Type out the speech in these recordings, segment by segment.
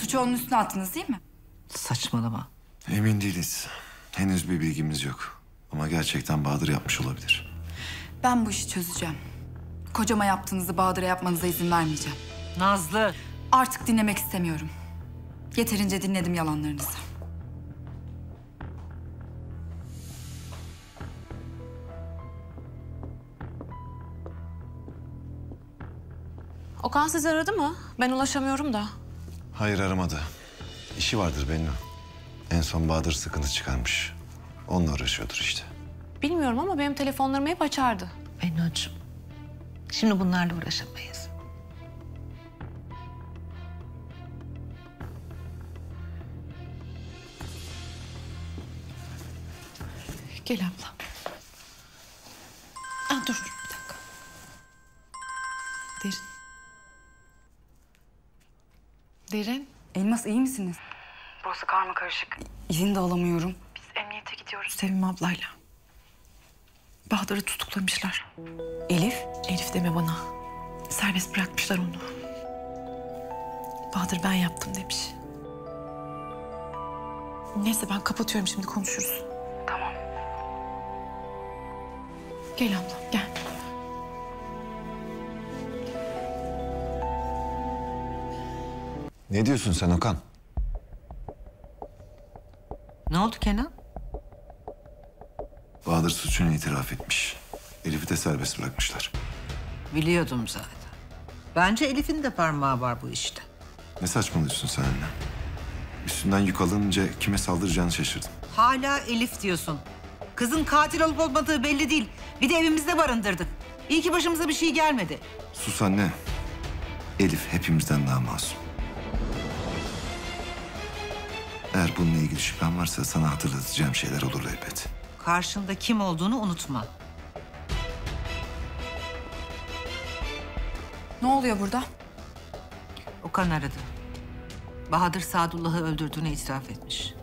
Suçu onun üstüne attınız değil mi? Saçmalama. Emin değiliz. Henüz bir bilgimiz yok. Ama gerçekten Bahadır yapmış olabilir. Ben bu işi çözeceğim. Kocama yaptığınızı Bahadır'a yapmanıza izin vermeyeceğim. Nazlı. Artık dinlemek istemiyorum. Yeterince dinledim yalanlarınızı. Okan sizi aradı mı? Ben ulaşamıyorum da. Hayır, aramadı. İşi vardır Bennu. En son Bahadır sıkıntı çıkarmış. Onunla uğraşıyordur işte. Bilmiyorum ama benim telefonlarımı hep açardı. Bennucuğum, şimdi bunlarla uğraşamayız. Gel abla. Aa, dur bir dakika. Derin. Deren. Elmas, iyi misiniz? Burası karmakarışık. İzin de alamıyorum. Biz emniyete gidiyoruz. Sevim ablayla. Bahadır'ı tutuklamışlar. Elif? Elif deme bana. Serbest bırakmışlar onu. Bahadır ben yaptım demiş. Neyse ben kapatıyorum, şimdi konuşuruz. Tamam. Gel ablam gel. Ne diyorsun sen Okan? Ne oldu Kenan? Bahadır suçunu itiraf etmiş. Elif'i de serbest bırakmışlar. Biliyordum zaten. Bence Elif'in de parmağı var bu işte. Ne saçmalıyorsun sen anne? Üstünden yük alınca kime saldıracağını şaşırdım. Hala Elif diyorsun. Kızın katil olup olmadığı belli değil. Bir de evimizde barındırdık. İyi ki başımıza bir şey gelmedi. Sus anne. Elif hepimizden daha masum. Eğer bununla ilgili şüphen varsa sana hatırlatacağım şeyler olur elbet. Karşında kim olduğunu unutma. Ne oluyor burada? Okan aradı. Bahadır Sadullah'ı öldürdüğünü itiraf etmiş.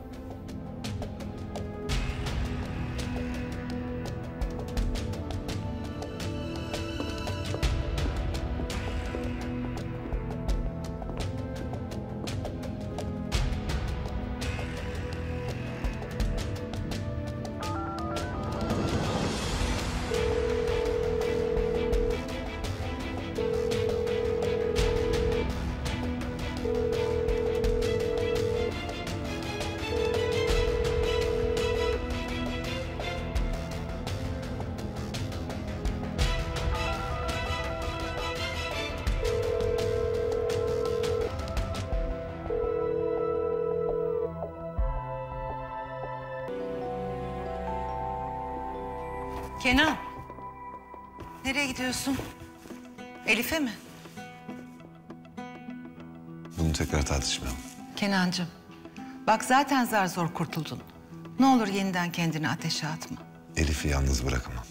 Kenan, nereye gidiyorsun? Elif'e mi? Bunu tekrar tartışmayalım. Kenancığım, bak zaten zar zor kurtuldun. Ne olur yeniden kendini ateşe atma. Elif'i yalnız bırakamam.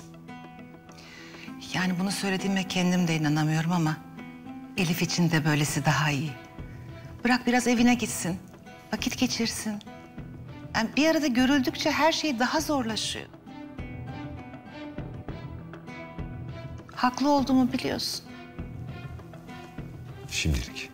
Yani bunu söylediğime kendim de inanamıyorum ama... Elif için de böylesi daha iyi. Bırak biraz evine gitsin, vakit geçirsin. Yani bir arada görüldükçe her şey daha zorlaşıyor. Haklı olduğumu biliyorsun. Şimdilik.